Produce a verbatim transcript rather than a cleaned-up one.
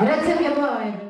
Grazie anche a voi.